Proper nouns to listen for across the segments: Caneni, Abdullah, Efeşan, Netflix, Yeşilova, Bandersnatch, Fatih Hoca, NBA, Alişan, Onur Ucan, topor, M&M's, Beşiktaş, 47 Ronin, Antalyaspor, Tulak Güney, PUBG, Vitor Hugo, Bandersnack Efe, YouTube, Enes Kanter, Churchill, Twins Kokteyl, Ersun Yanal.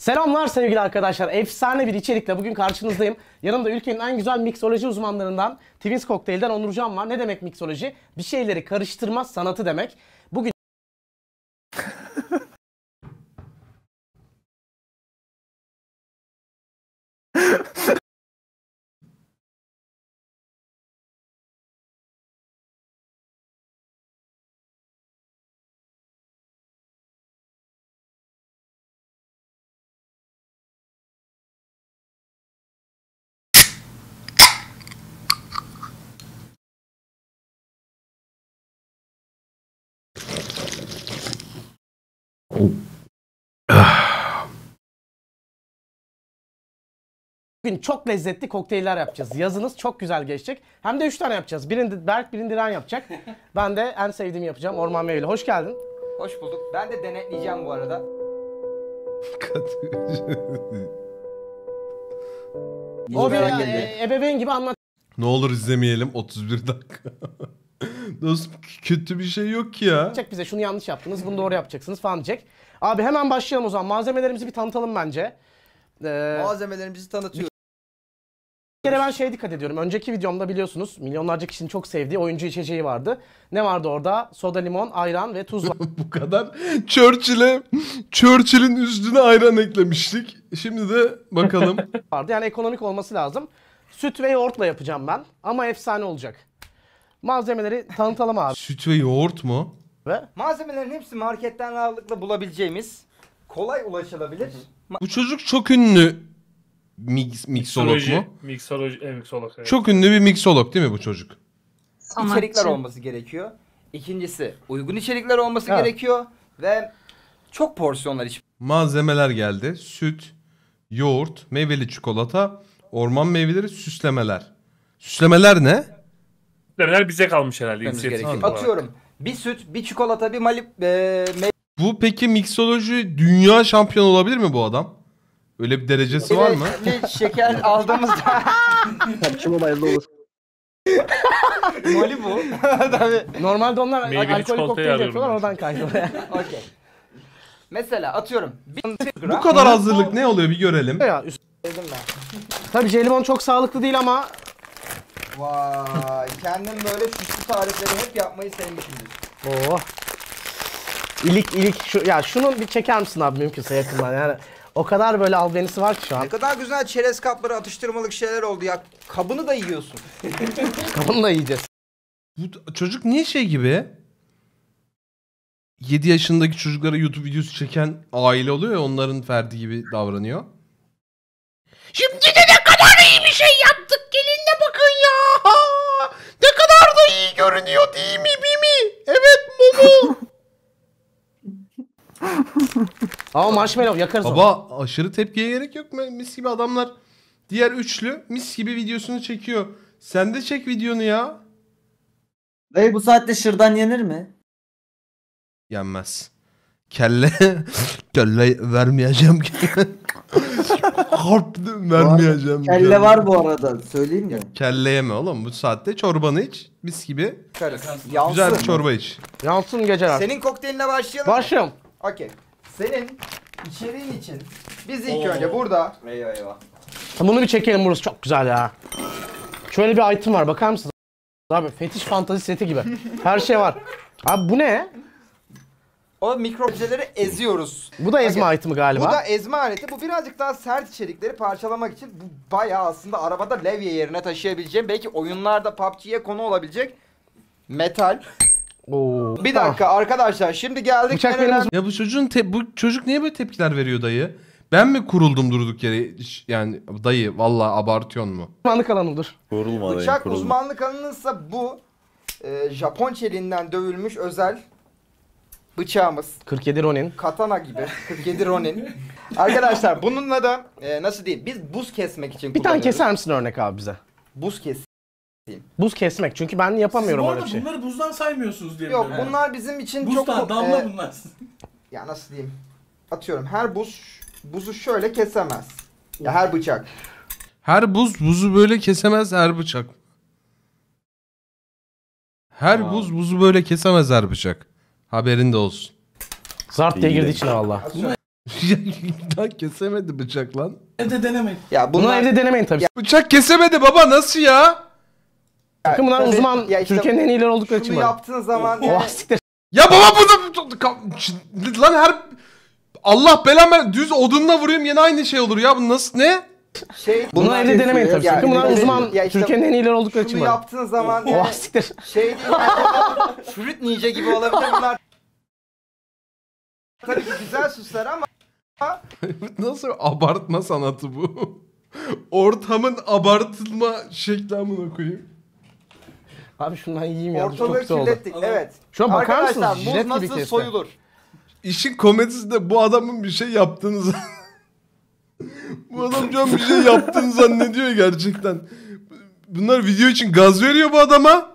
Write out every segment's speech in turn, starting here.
Selamlar sevgili arkadaşlar. Efsane bir içerikle bugün karşınızdayım. Yanımda ülkenin en güzel miksoloji uzmanlarından, Twins Kokteyl'den Onur Ucan var. Ne demek miksoloji? Bir şeyleri karıştırma sanatı demek. Bugün... Bugün çok lezzetli kokteyller yapacağız. Yazınız çok güzel geçecek. Hem de 3 tane yapacağız. Birinde Berk, birinde İran yapacak. Ben de en sevdiğimi yapacağım. Orman meyveli. Hoş geldin. Hoş bulduk. Ben de denetleyeceğim bu arada. O bir ebeveyn gibi anlat. Ne olur izlemeyelim 31 dakika. Nasıl kötü bir şey yok ki ya. Çek bize şunu yanlış yaptınız, bunu doğru yapacaksınız falan diyecek. Abi hemen başlayalım o zaman. Malzemelerimizi bir tanıtalım bence. Malzemelerimizi tanıtıyoruz. Bir kere ben şeye dikkat ediyorum. Önceki videomda biliyorsunuz milyonlarca kişinin çok sevdiği oyuncu içeceği vardı. Ne vardı orada? Soda, limon, ayran ve tuz var. Bu kadar. Churchill'in üstüne ayran eklemiştik. Şimdi de bakalım. Vardı. Yani ekonomik olması lazım. Süt ve yoğurtla yapacağım ben. Ama efsane olacak. Malzemeleri tanıtalım abi. Süt ve yoğurt mu? Ve? Malzemelerin hepsi marketten rahatlıkla bulabileceğimiz, kolay ulaşılabilir. Bu çocuk çok ünlü miksolog mu? Miksolog. Evet. Çok ünlü bir miksolog değil mi bu çocuk? Sanatçı. İçerikler olması gerekiyor. İkincisi uygun içerikler olması gerekiyor ve çok porsiyonlar için. Malzemeler geldi. Süt, yoğurt, meyveli çikolata, orman meyveleri, süslemeler. Süslemeler ne? Süslemeler bize kalmış herhalde. Atıyorum. Bir süt, bir çikolata, bir Bu peki miksoloji dünya şampiyonu olabilir mi bu adam? Öyle bir derecesi var mı? Şeker aldığımızda... Kim olaylı olur? Mali bu. Normalde onlar alkolik kokteyl yapıyorlar, oradan kaynıyor. Okay. Mesela atıyorum. Bu kadar hazırlık ne oluyor bir görelim. Tabii jelibon çok sağlıklı değil ama... Vay, kendim böyle süslü tarifleri hep yapmayı sevmişimdir. Oh. İlik ya şunu bir çeker misin abi mümkünse yakından yani. O kadar böyle albenisi var ki şu an. Ne kadar güzel çerez kapları, atıştırmalık şeyler oldu ya. Kabını da yiyorsun. Kabını da yiyeceğiz. Bu çocuk niye şey gibi? 7 yaşındaki çocuklara YouTube videosu çeken aile oluyor ya, onların ferdi gibi davranıyor. Şimdi de ne kadar iyi bir şey yaptık, gelin de bakın ya. Ne kadar da iyi görünüyor değil mi Bimi? Evet Mumu. Ama marshmallow yakarız. Baba onu. Aşırı tepkiye gerek yok mu? Mis gibi adamlar, diğer üçlü mis gibi videosunu çekiyor. Sen de çek videonu ya. Dayı bu saatte şırdan yenir mi? Yenmez. Kelle vermeyeceğim. Harp vermeyeceğim. Kelle var bu arada, söyleyeyim mi? Kelle yeme oğlum, bu saatte çorbanı iç. Mis gibi. Güzel bir çorba iç. Yansın geceler. Senin kokteyline başlayalım. Başlayalım. Okey. Senin içeriğin için biz ilk önce burada... Eyvah. Bunu bir çekelim, burası çok güzel ya. Şöyle bir item var, bakar mısınız? Abi fetiş fantazi seti gibi. Her şey var. Abi bu ne? O mikrobüzeleri eziyoruz. Bu da ezme itemi galiba. Bu da ezme aleti. Bu birazcık daha sert içerikleri parçalamak için. Bu bayağı aslında arabada levye yerine taşıyabileceğim. Belki oyunlarda PUBG'ye konu olabilecek metal. Oo. Bir dakika arkadaşlar, şimdi geldik. Ya bu çocuğun bu çocuk niye böyle tepkiler veriyor dayı? Ben mi kuruldum durduk yere? Yani dayı vallahi abartıyorsun mu? Uzmanlık alanıdır. Kurulma dayı. Bıçak uzmanlık alanınsa bu Japon çeliğinden dövülmüş özel bıçağımız. 47 Ronin. Katana gibi. 47 Ronin. Arkadaşlar bununla da nasıl diyeyim, biz buz kesmek için kullanıyoruz. Bir tane keser misin örnek abi bize? Buz keseyim. Buz kesmek, çünkü ben yapamıyorum öyle bir şey. Bunları buzdan saymıyorsunuz diye. Yok yani. Bunlar bizim için buzdan, çok... Buzdan damla bunlar. Ya nasıl diyeyim. Atıyorum her buzu şöyle kesemez. Ya her bıçak. Her buzu böyle kesemez her bıçak. Her buzu böyle kesemez her bıçak. Haberin de olsun. Zart diye girdi içine valla. Daha kesemedi bıçak lan. Evde denemeyin. Ya bunu evde denemeyin tabii. Bıçak kesemedi baba, nasıl ya? Bakın bunlar uzman, Türkiye'nin en iyileri oldukları için. Bunu yaptığın zaman... Oh, siktir. Ya baba burada... Lan her... Allah belamı düz odunla vurayım yine aynı şey olur ya. Bu nasıl ne? Bunu evde denemeyin tabii. Bakın bunlar uzman, Türkiye'nin en iyileri oldukları için. Bunu yaptığın zaman... Oh, siktir. Fruit Ninja gibi olabilir bunlar. Tabii ki güzel süsler ama... Nasıl abartma sanatı bu? Ortamın abartılma şeklen buna koyayım. Abi şundan yiyeyim ya. Ortalığı kirlettik, evet. Şu an bakar mısınız? Arkadaşlar muz nasıl soyulur? İşin komedisi de bu adamın bir şey yaptığını bu adamcağım bir şey yaptığını zannediyor gerçekten. Bunlar video için gaz veriyor bu adama.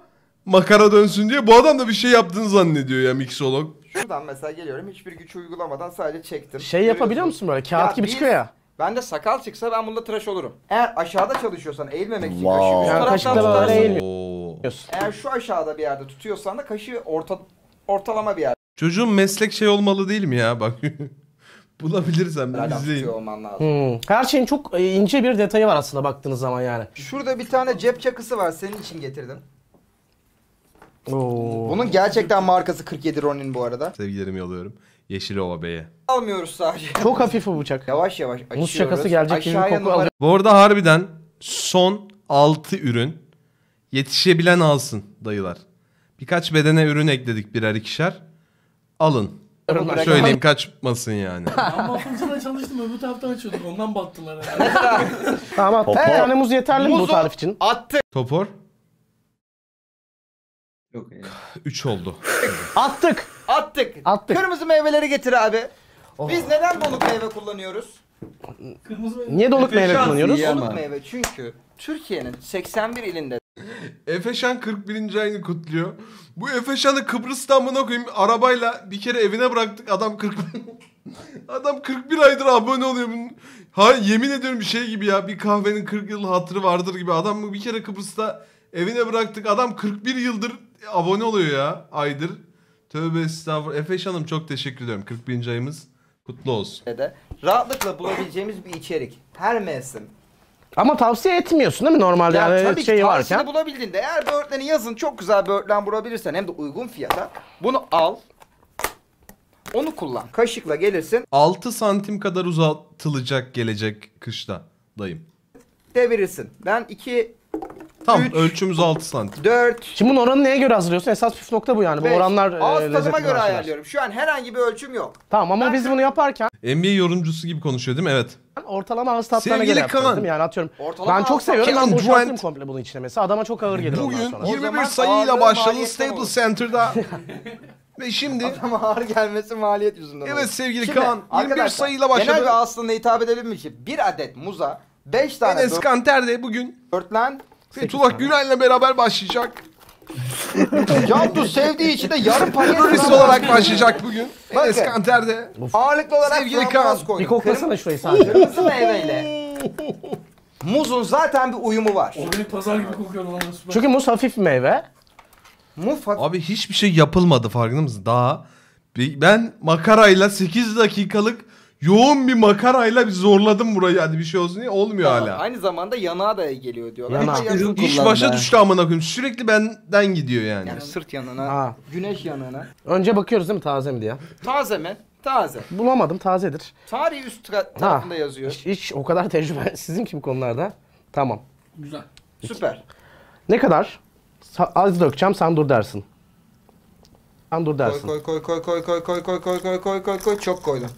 Makara dönsün diye. Bu adam da bir şey yaptığını zannediyor ya miksolog. Şuradan mesela geliyorum, hiçbir güç uygulamadan sadece çektim. Şey yapabiliyor musun böyle? Kağıt gibi çıkıyor ya. Ben de sakal çıksa ben bunda tıraş olurum. Eğer aşağıda çalışıyorsan eğilmemek için kaşığı üst taraftan tutarsın. Eğer şu aşağıda bir yerde tutuyorsan da kaşığı ortalama bir yerde. Çocuğun meslek şey olmalı değil mi ya bak. Bulabilirsem bir izleyin. Her şeyin çok ince bir detayı var aslında baktığınız zaman yani. Şurada bir tane cep çakısı var, senin için getirdim. Oo. Bunun gerçekten markası 47 Ronin bu arada. Sevgilerimi yolluyorum Yeşilova Bey'e. Almıyoruz sadece. Çok hafif bu bıçak. Yavaş yavaş açıyoruz. Muz şakası gelecek gibi koku alıyor. Bu arada harbiden son 6 ürün yetişebilen alsın dayılar. Birkaç bedene ürün ekledik birer ikişer. Alın. Söyleyeyim kaçmasın yani. Ben bakımcıda çalıştım, öbür taraftan açıyorduk, ondan battılar herhalde. Tamam, yani muz yeterli mi bu tarif için? Attık. Topor. 3 oldu. Attık. Attık. Kırmızı meyveleri getir abi. Oh. Biz neden donuk meyve kullanıyoruz? Kırmızı meyve. Niye donuk meyve kullanıyoruz? Donuk meyve çünkü Türkiye'nin 81 ilinde. Efeşan 41. ayını kutluyor. Bu Efeşan'ı Kıbrıs'tan buna koyayım, arabayla bir kere evine bıraktık. Adam 40 adam 41 aydır abone oluyor. Ha, yemin ediyorum bir şey gibi ya. Bir kahvenin 40 yıl hatırı vardır gibi. Adam bir kere Kıbrıs'ta evine bıraktık. Adam 41 yıldır abone oluyor ya, aydır. Tövbe estağfurullah. Efeş Hanım çok teşekkür ediyorum. 41. ayımız kutlu olsun. Rahatlıkla bulabileceğimiz bir içerik. Her mevsim. Ama tavsiye etmiyorsun değil mi normalde? Ya, yani tabii şey ki tavsiyeni varken bulabildiğinde. Eğer böğürtleni yazın, çok güzel böğürtlen bulabilirsen hem de uygun fiyata. Bunu al. Onu kullan. Kaşıkla gelirsin. 6 santim kadar uzatılacak gelecek kışta dayım. Devirirsin. Ben 2... Tam ölçümüz 6 santim. 4. Şimdi bunun oranı neye göre hazırlıyorsun? Esas püf nokta bu yani. Bu oranlar lezzetli. Ağız tadıma göre ayarlıyorum. Şu an herhangi bir ölçüm yok. Tamam ama biz bunu yaparken... NBA yorumcusu gibi konuşuyor değil mi? Evet. Ortalama ağız tatlarına göre yapıyoruz değil mi? Yani atıyorum. Ortalama ben çok seviyorum. Ben boşaltırım komple bunun içine mesela. Adama çok ağır gelir ondan sonra. Bugün 21 sayıyla başladı Staples Center'da. Ve şimdi... Adama ağır gelmesi maliyet yüzünden. Evet sevgili Kaan. 21 sayıyla başladı. Genel bir aslında hitap edebilmek için bir adet muza 5 tane... Enes Kanter de bugün... Örtlen... Tulak Güney'le beraber başlayacak. Cantu sevdiği için de yarım paket olarak başlayacak bugün. Enes Kanter'de. Ağırlıklı olarak sevgili Kaan koydum. Bir koklasana şurayı sadece. Kırmızı meyveyle. Muzun zaten bir uyumu var. O benim pazar gibi kokuyor lan. Çünkü muz hafif meyve. Abi hiçbir şey yapılmadı farkında mısın? Daha ben makarayla 8 dakikalık yoğun bir makarayla bir zorladım burayı, hadi bir şey olsun diye, olmuyor tamam, hala. Aynı zamanda yanağa da geliyor diyorlar. Yanak. İş başa düştü amına koyayım. Sürekli benden gidiyor yani. Yani sırt yanına, güneş yanına. Önce bakıyoruz değil mi taze mi diye. Taze mi? Taze. Bulamadım, tazedir. Tarihi üst tarafında yazıyor. Hiç o kadar tecrübesizim ki bu konularda. Tamam. Güzel. Süper. Ne kadar? Az dökeceğim, sen dur dersin. Sen dur dersin. Koy. Çok koydum.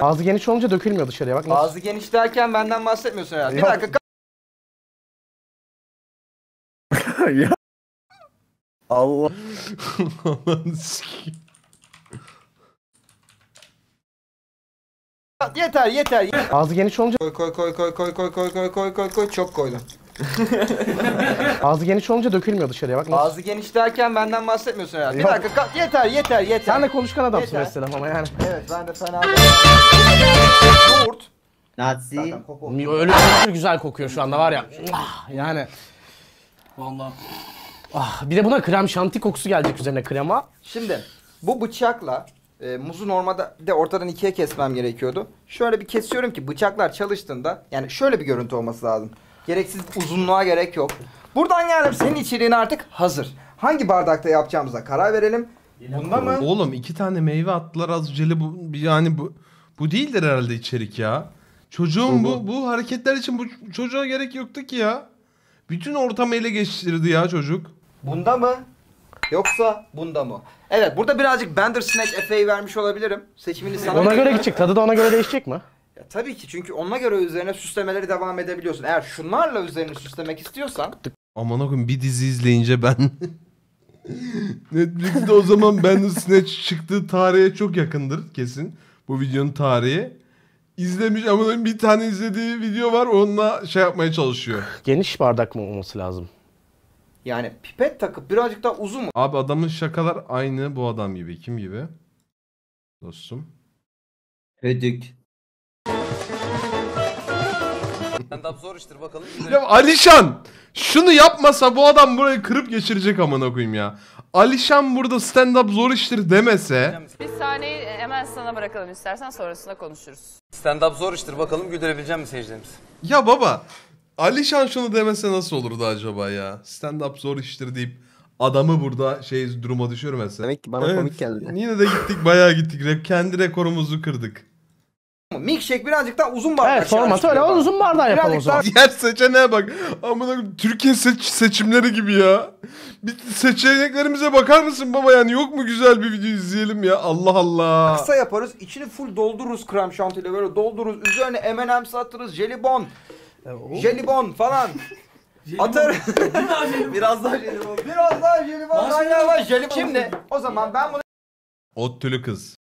Ağzı geniş olunca dökülmüyor dışarıya bak. Ağzı geniş derken benden bahsetmiyorsun herhalde. Bir dakika. Allah. Yeter. Ağzı geniş olunca koy çok koydum. Ağzı geniş olunca dökülmüyor dışarıya bak. Ağzı geniş derken benden bahsetmiyorsun herhalde. Bir dakika yeter. Sen de konuşkan adamsın mesela ama yani. Evet ben de fena. Yoğurt. Nazi. Öyle güzel kokuyor şu anda var ya. Yani. Vallahi. Ah, bir de buna krem şanti kokusu gelecek üzerine krema. Şimdi bu bıçakla muzu normalde ortadan ikiye kesmem gerekiyordu. Şöyle bir kesiyorum ki bıçaklar çalıştığında yani şöyle bir görüntü olması lazım. Gereksiz uzunluğa gerek yok. Buradan geldim, senin içeriğin artık hazır. Hangi bardakta yapacağımıza karar verelim. Bunda mı? Oğlum iki tane meyve attılar az önce, yani bu değildir herhalde içerik ya. Çocuğun bu hareketler için bu çocuğa gerek yoktu ki ya. Bütün ortamı ele geçirdi ya çocuk. Bunda mı? Yoksa bunda mı? Evet, burada birazcık Bandersnack Efe'yi vermiş olabilirim. Seçimini sana... Ona göre gidecek. Tadı da ona göre değişecek mi? Ya, tabii ki, çünkü ona göre üzerine süslemeleri devam edebiliyorsun. Eğer şunlarla üzerine süslemek istiyorsan... Aman okuyun, bir dizi izleyince ben... Netflix'te o zaman Bandersnatch çıktığı tarihe çok yakındır kesin. Bu videonun tarihi. İzlemiş ama bir tane izlediği video var, onunla şey yapmaya çalışıyor. Geniş bardak mı olması lazım? Yani pipet takıp birazcık daha uzun mu? Abi adamın şakalar aynı bu adam gibi. Kim gibi? Dostum. Ödük. Zor iştir bakalım. Ya Alişan! Şunu yapmasa bu adam burayı kırıp geçirecek amına koyayım ya. Alişan burada stand up zor iştir demese. Bir saniye hemen sana bırakalım istersen, sonrasında konuşuruz. Stand up zor iştir bakalım güldürebilecek mi seyircilerimiz? Ya baba, Alişan şunu demese nasıl olurdu acaba ya? Stand up zor iştir deyip adamı burada şey duruma düşürmese. Demek ki bana evet, komik geldi. Yine de gittik, bayağı gittik. Kendi rekorumuzu kırdık. Milkshake birazcık daha uzun bardak. Evet, formatı öyle, uzun bardağı yapalım o zaman. Diğer seçeneğe bak. Amına Türkiye seçimleri gibi ya. Bir seçeneklerimize bakar mısın baba, yani yok mu güzel bir video izleyelim ya, Allah Allah. Kısa yaparız, içini full doldururuz krem şantiyle, böyle doldururuz. Üzerine M&M's atırız, jelibon. Jelibon falan. Atar. Biraz daha jelibon. Biraz daha jelibon. Şimdi o zaman ben bunu... Ot tülü kız.